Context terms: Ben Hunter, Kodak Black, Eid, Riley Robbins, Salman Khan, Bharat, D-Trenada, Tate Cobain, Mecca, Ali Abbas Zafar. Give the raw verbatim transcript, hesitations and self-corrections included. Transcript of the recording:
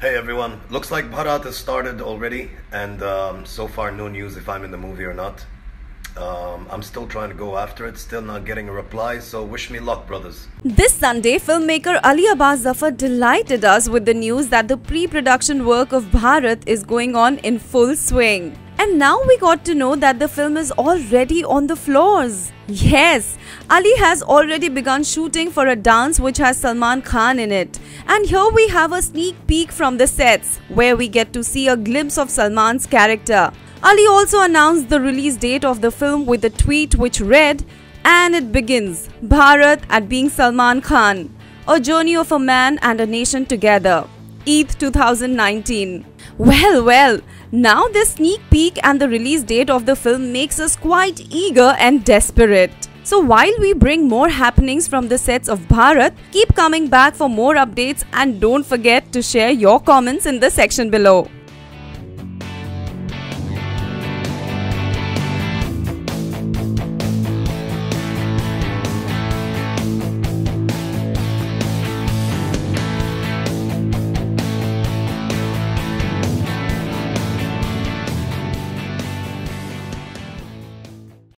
Hey everyone, looks like Bharat has started already, and um, so far no news if I'm in the movie or not. Um, I'm still trying to go after it, still not getting a reply, so wish me luck, brothers. This Sunday, filmmaker Ali Abbas Zafar delighted us with the news that the pre-production work of Bharat is going on in full swing. And now we got to know that the film is already on the floors. Yes, Ali has already begun shooting for a dance which has Salman Khan in it. And here we have a sneak peek from the sets, where we get to see a glimpse of Salman's character. Ali also announced the release date of the film with a tweet which read, "And it begins, Bharat at being Salman Khan, a journey of a man and a nation together. Eid two thousand nineteen. Well, well, now this sneak peek and the release date of the film makes us quite eager and desperate. So while we bring more happenings from the sets of Bharat, keep coming back for more updates and don't forget to share your comments in the section below.